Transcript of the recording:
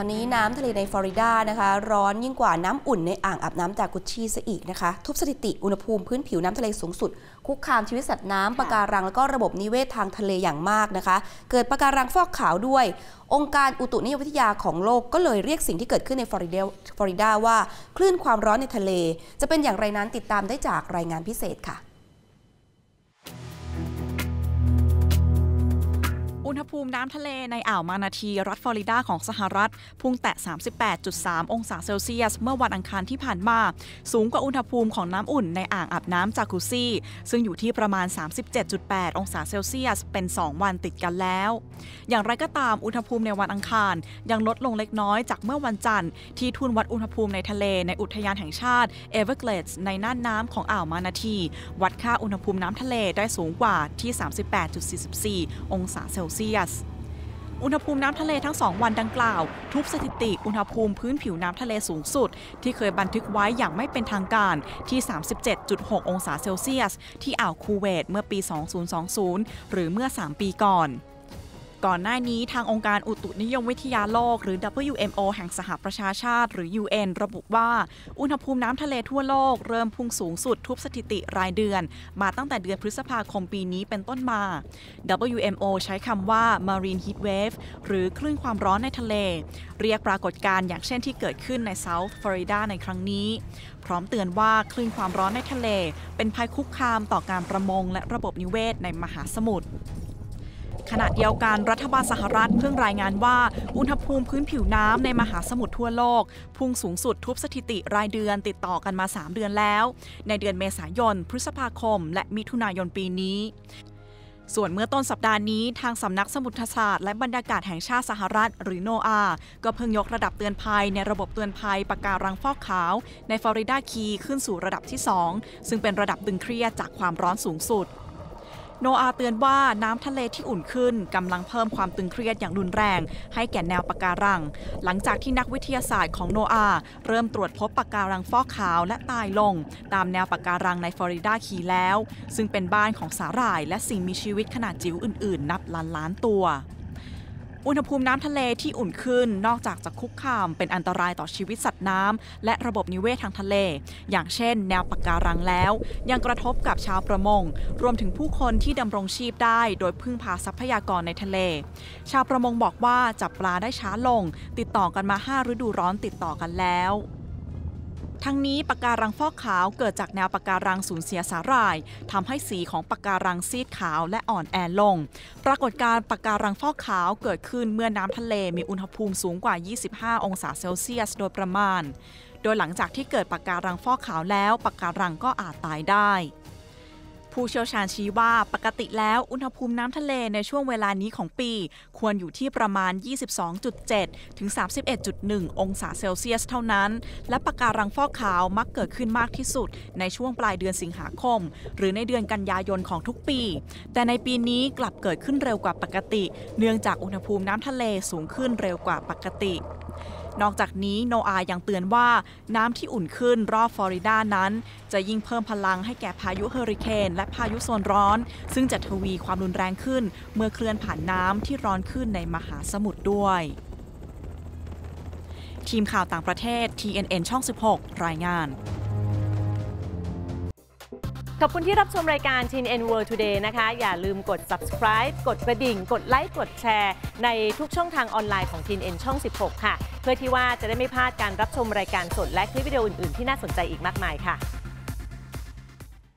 อนนี้น้ำทะเลในฟลอริดานะคะร้อนยิ่งกว่าน้ำอุ่นในอ่างอาบน้ำจากกุชชี่ซะอีกนะคะทุบสถิติอุณหภูมิพื้นผิวน้ำทะเลสูงสุดคุกคามชีวิตสัตว์น้ำปะการังแล้วก็ระบบนิเวศทางทะเลอย่างมากนะคะเกิดปะการังฟอกขาวด้วยองค์การอุตุนิยมวิทยาของโลกก็เลยเรียกสิ่งที่เกิดขึ้นในฟลอริดาว่าคลื่นความร้อนในทะเลจะเป็นอย่างไรนั้นติดตามได้จากรายงานพิเศษค่ะอุณหภูมิน้ำทะเลในอ่าวมานาทีรัฐฟลอริดาของสหรัฐพุ่งแตะ 38.3 องศาเซลเซียสเมื่อวันอังคารที่ผ่านมาสูงกว่าอุณหภูมิของน้ำอุ่นในอ่างอาบน้ำจากกุชชี่ซึ่งอยู่ที่ประมาณ 37.8 องศาเซลเซียสเป็น2วันติดกันแล้วอย่างไรก็ตามอุณหภูมิในวันอังคารยังลดลงเล็กน้อยจากเมื่อวันจันทร์ที่ทุนวัดอุณหภูมิในทะเลในอุทยานแห่งชาติเอเวอร์เกลดส์ในน่านน้ำของอ่าวมานาทีวัดค่าอุณหภูมิน้ำทะเลได้สูงกว่าที่ 38.44 องศาเซลเซียสอุณหภูมิน้ำทะเลทั้ง2วันดังกล่าวทุบสถิติอุณหภูมิพื้นผิวน้ำทะเลสูงสุดที่เคยบันทึกไว้อย่างไม่เป็นทางการที่ 37.6 องศาเซลเซียสที่อ่าวคูเวตเมื่อปี 2020 หรือเมื่อ 3 ปีก่อนหน้านี้ทางองค์การอุตุนิยมวิทยาโลกหรือ WMO แห่งสหประชาชาติหรือ UN ระบุว่าอุณหภูมิน้ำทะเลทั่วโลกเริ่มพุ่งสูงสุดทุบสถิติรายเดือนมาตั้งแต่เดือนพฤษภาคมปีนี้เป็นต้นมา WMO ใช้คำว่า marine heatwave หรือคลื่นความร้อนในทะเลเรียกปรากฏการณ์อย่างเช่นที่เกิดขึ้นใน South Florida ในครั้งนี้พร้อมเตือนว่าคลื่นความร้อนในทะเลเป็นภัยคุกคามต่อการประมงและระบบนิเวศในมหาสมุทรขณะเดียวกันรัฐบาลสหรัฐเพิ่งรายงานว่าอุณหภูมิพื้นผิวน้ำในมหาสมุทรทั่วโลกพุ่งสูงสุดทุบสถิติรายเดือนติดต่อกันมา3เดือนแล้วในเดือนเมษายนพฤษภาคมและมิถุนายนปีนี้ส่วนเมื่อต้นสัปดาห์นี้ทางสำนักสมุทรศาสตร์และบรรยากาศแห่งชาติสหรัฐหรือ NOAA ก็เพิ่งยกระดับเตือนภัยในระบบเตือนภัยปะการังฟอกขาวในฟลอริดาคีขึ้นสู่ระดับที่2ซึ่งเป็นระดับตึงเครียดจากความร้อนสูงสุดNOAA เตือนว่าน้ำทะเลที่อุ่นขึ้นกำลังเพิ่มความตึงเครียดอย่างรุนแรงให้แก่แนวปะการังหลังจากที่นักวิทยาศาสตร์ของ NOAA เริ่มตรวจพบปะการังฟอกขาวและตายลงตามแนวปะการังในฟลอริดาคีแล้วซึ่งเป็นบ้านของสาหร่ายและสิ่งมีชีวิตขนาดจิ๋วอื่นๆนับล้านตัวอุณหภูมิน้ำทะเลที่อุ่นขึ้นนอกจากจะคุกคามเป็นอันตรายต่อชีวิตสัตว์น้ำและระบบนิเวศทางทะเลอย่างเช่นแนวปะการังแล้วยังกระทบกับชาวประมงรวมถึงผู้คนที่ดำรงชีพได้โดยพึ่งพาทรัพยากรในทะเลชาวประมงบอกว่าจับปลาได้ช้าลงติดต่อกันมา5ฤดูร้อนติดต่อกันแล้วทั้งนี้ปะการังฟอกขาวเกิดจากแนวปะการังสูญเสียสาหร่ายทำให้สีของปะการังซีดขาวและอ่อนแอลงปรากฏการณ์ปะการังฟอกขาวเกิดขึ้นเมื่อน้ำทะเลมีอุณหภูมิสูงกว่า25องศาเซลเซียสโดยประมาณโดยหลังจากที่เกิดปะการังฟอกขาวแล้วปะการังก็อาจตายได้ผู้เชี่ยวชาญชี้ว่าปกติแล้วอุณหภูมิน้ำทะเลในช่วงเวลานี้ของปีควรอยู่ที่ประมาณ 22.7 ถึง 31.1 องศาเซลเซียสเท่านั้นและปะการังฟอกขาวมักเกิดขึ้นมากที่สุดในช่วงปลายเดือนสิงหาคมหรือในเดือนกันยายนของทุกปีแต่ในปีนี้กลับเกิดขึ้นเร็วกว่าปกติเนื่องจากอุณหภูมิน้ำทะเลสูงขึ้นเร็วกว่าปกตินอกจากนี้โนอายังเตือนว่าน้ำที่อุ่นขึ้นรอบฟลอริดานั้นจะยิ่งเพิ่มพลังให้แก่พายุเฮอริเคนและพายุโซนร้อนซึ่งจะทวีความรุนแรงขึ้นเมื่อเคลื่อนผ่านน้ำที่ร้อนขึ้นในมหาสมุทรด้วยทีมข่าวต่างประเทศ TNN ช่อง 16 รายงานขอบคุณที่รับชมรายการ TNN World Today นะคะอย่าลืมกด subscribe กดกระดิ่งกดไลค์กดแชร์ในทุกช่องทางออนไลน์ของ TNN ช่อง 16 ค่ะเพื่อที่ว่าจะได้ไม่พลาดการรับชมรายการสดและคลิปวิดีโออื่นๆที่น่าสนใจอีกมากมายค่ะ